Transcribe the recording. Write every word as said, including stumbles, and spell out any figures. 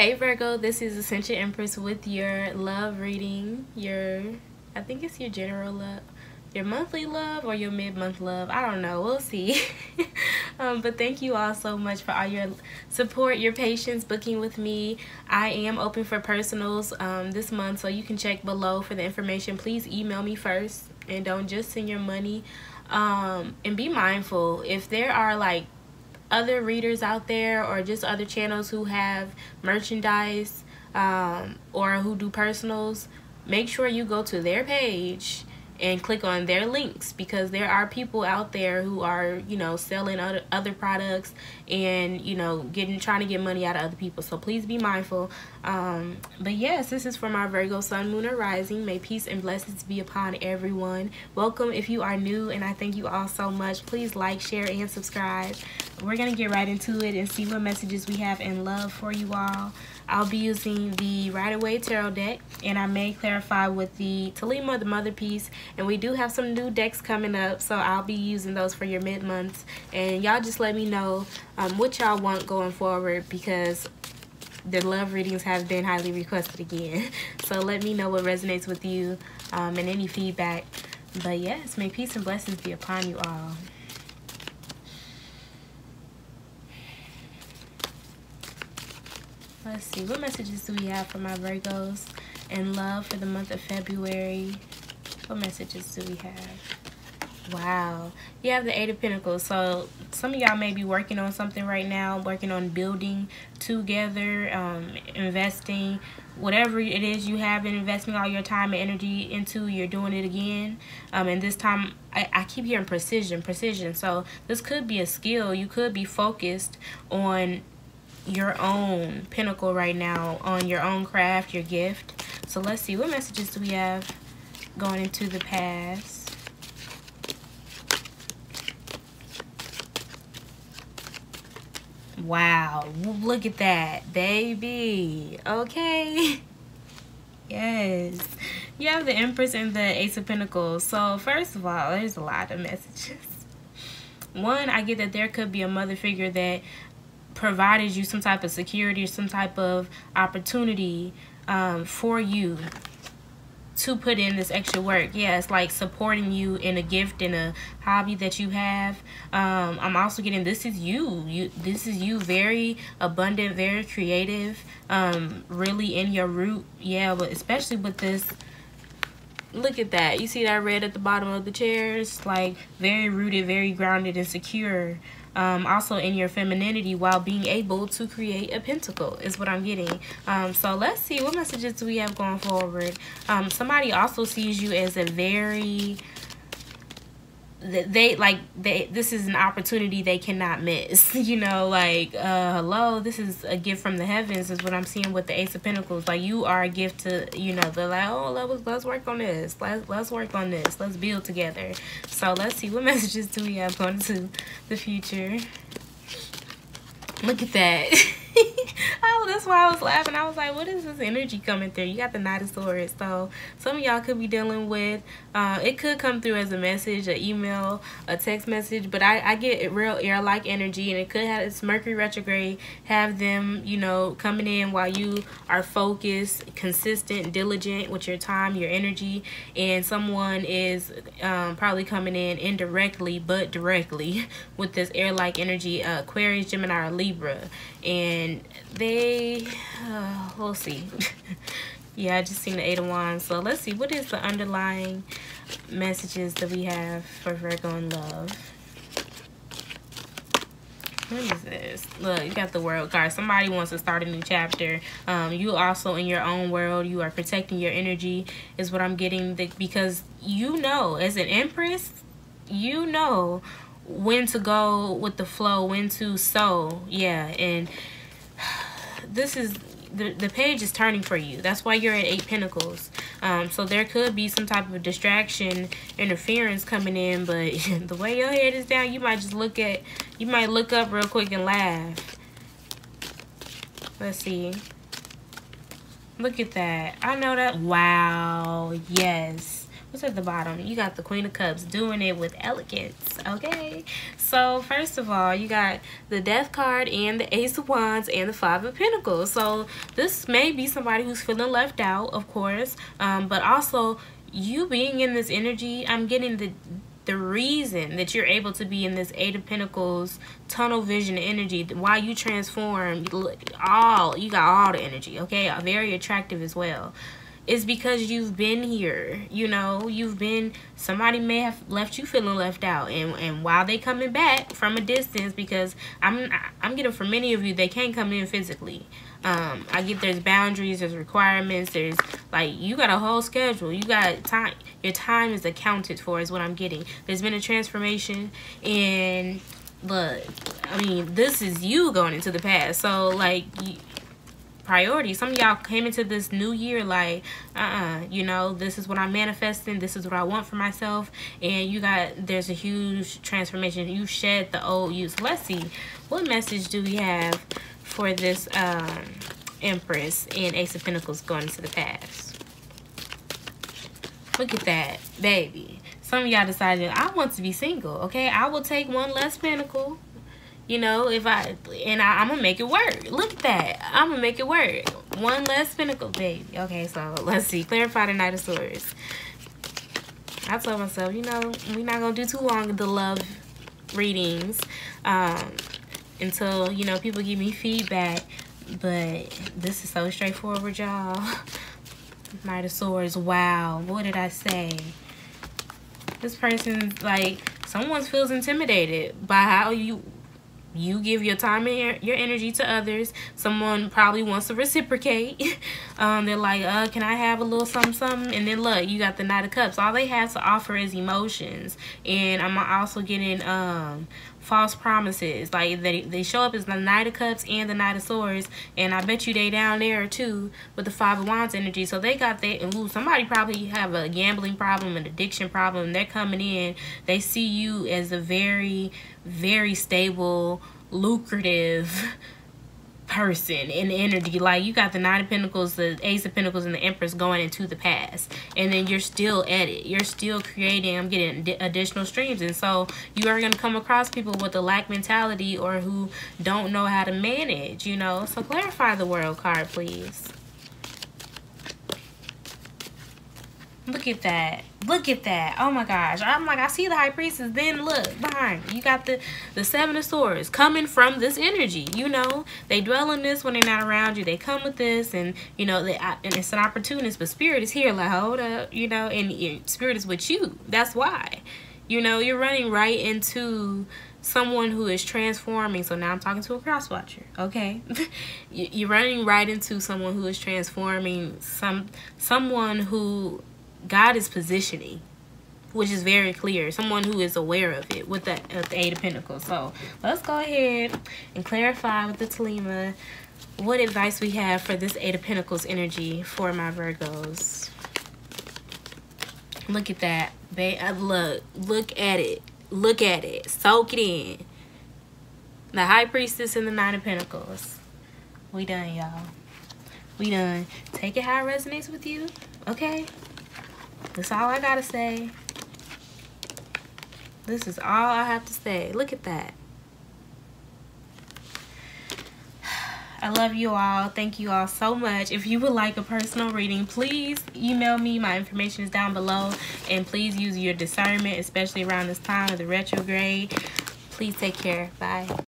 Hey Virgo, this is Ascension Empress with your love reading. Your, I think it's your general love, your monthly love, or your mid-month love. I don't know. We'll see. um, but thank you all so much for all your support, your patience, booking with me. I am open for personals um, this month, so you can check below for the information. Please email me first, and don't just send your money. Um, and be mindful if there are like other readers out there or just other channels who have merchandise um, or who do personals, make sure you go to their page and click on their links, because there are people out there who are, you know, selling other, other products and, you know, getting trying to get money out of other people. So please be mindful. Um, but yes, this is for my Virgo sun, moon, or rising. May peace and blessings be upon everyone. Welcome if you are new, and I thank you all so much. Please like, share, and subscribe. We're going to get right into it and see what messages we have in love for you all. I'll be using the Right Away tarot deck, and I may clarify with the Talima, the mother piece, and we do have some new decks coming up, so I'll be using those for your mid-months. And y'all just let me know um, what y'all want going forward, because the love readings have been highly requested again. So let me know what resonates with you um, and any feedback. But yes, may peace and blessings be upon you all. Let's see, what messages do we have for my Virgos and love for the month of February? What messages do we have? Wow. You have the Eight of Pentacles. So some of y'all may be working on something right now, working on building together, um, investing. Whatever it is you have been investing all your time and energy into, you're doing it again. Um, and this time, I, I keep hearing precision, precision. So this could be a skill. You could be focused on your own pinnacle right now, on your own craft, your gift. So let's see, what messages do we have going into the past? Wow, look at that, baby. Okay. Yes, you have the Empress and the Ace of Pentacles. So first of all, there's a lot of messages. One, I get that there could be a mother figure that provided you some type of security or some type of opportunity um, for you to put in this extra work. Yeah, it's like supporting you in a gift and a hobby that you have. Um, I'm also getting this is you. You this is you, very abundant, very creative, um, really in your root. Yeah, but especially with this. Look at that. You see that red at the bottom of the chairs? Like very rooted, very grounded and secure. Um, also in your femininity while being able to create a pentacle is what I'm getting. Um, so let's see, what messages do we have going forward? Um, somebody also sees you as a very, they like, they, this is an opportunity they cannot miss, you know, like, uh, hello, this is a gift from the heavens is what I'm seeing with the Ace of Pentacles. Like, you are a gift to, you know, they're like, oh, let's, let's work on this. Let's, let's work on this. Let's build together. So let's see, what messages do we have going to the future? Look at that. Oh, that's why I was laughing. I was like, what is this energy coming through? You got the Knight of Swords. So some of y'all could be dealing with, uh, it could come through as a message, an email, a text message, but I, I get real air-like energy, and it could have, it's Mercury Retrograde, have them, you know, coming in while you are focused, consistent, diligent with your time, your energy, and someone is um, probably coming in indirectly, but directly with this air-like energy, uh, Aquarius, Gemini, or Libra, and they uh, we'll see. Yeah, I just seen the Eight of Wands. So let's see, what is the underlying messages that we have for Virgo and love? What is this? Look, you got the World card. Somebody wants to start a new chapter. Um, you also in your own world. You are protecting your energy is what I'm getting, the, because you know, as an Empress, you know when to go with the flow, when to sow. Yeah, and this is the, the page is turning for you. That's why you're at Eight Pentacles. Um, so there could be some type of distraction, interference coming in, but the way your head is down, you might just look at, you might look up real quick and laugh. Let's see. Look at that. I know that. Wow. Yes. what's at the bottom? You got the Queen of Cups doing it with elegance, okay? So first of all, you got the Death card and the Ace of Wands and the Five of Pentacles. So this may be somebody who's feeling left out, of course, um, but also you being in this energy, I'm getting the the reason that you're able to be in this Eight of Pentacles tunnel vision energy, why you transform, all you got all the energy, okay? Very attractive as well. It's because you've been here, you know, you've been, somebody may have left you feeling left out, and, and while they coming back from a distance, because I'm, I'm getting for many of you, they can't come in physically. Um, I get there's boundaries, there's requirements, there's like, you got a whole schedule, you got time, your time is accounted for is what I'm getting. There's been a transformation, and look, I mean, this is you going into the past, so like, you, priority. Some of y'all came into this new year like, uh-uh, you know, this is what I'm manifesting, this is what I want for myself, and you got, there's a huge transformation. You shed the old you. So let's see, what message do we have for this um, Empress and Ace of Pentacles going into the past? Look at that, baby. Some of y'all decided, I want to be single, okay? I will take one less pentacle. You know, if I, and I, I'm going to make it work. Look at that. I'm going to make it work. One less pinnacle, baby. Okay, so let's see. Clarify the Knight of Swords. I told myself, you know, we're not going to do too long of the love readings um, until, you know, people give me feedback. But this is so straightforward, y'all. Knight of Swords. Wow. What did I say? This person, like, someone feels intimidated by how you... You give your time and your energy to others. Someone probably wants to reciprocate. um, they're like, uh, can I have a little something, something? And then look, you got the Knight of Cups. All they have to offer is emotions. And I'm also getting um, false promises. Like they, they show up as the Knight of Cups and the Knight of Swords. And I bet you they down there too with the Five of Wands energy. So they got that. And ooh, somebody probably have a gambling problem, an addiction problem. They're coming in. They see you as a very... very stable, lucrative person in energy. Like you got the Nine of Pentacles, the Ace of Pentacles, and the Empress going into the past, and then you're still at it, you're still creating. I'm getting additional streams, and so you are going to come across people with a lack mentality or who don't know how to manage, you know. So clarify the World card, please. Look at that. Look at that. Oh my gosh. I'm like, I see the High Priestess. Then look behind you. You got the, the Seven of Swords coming from this energy. You know, they dwell on this when they're not around you. They come with this, and, you know, they, and it's an opportunist, but Spirit is here. Like, hold up, you know, and, and Spirit is with you. That's why, you know, you're running right into someone who is transforming. So now I'm talking to a cross watcher, okay? You're running right into someone who is transforming, some someone who... God is positioning, which is very clear. Someone who is aware of it with the, with the Eight of Pentacles. So let's go ahead and clarify with the Talima what advice we have for this Eight of Pentacles energy for my Virgos. Look at that, babe. Look, look at it. Look at it. Soak it in. The High Priestess and the Nine of Pentacles. We done, y'all. We done. Take it how it resonates with you, okay? That's all I gotta say. This is all I have to say. Look at that. I love you all. Thank you all so much. If you would like a personal reading, please email me. My information is down below. And please use your discernment, especially around this time of the retrograde. Please take care. Bye.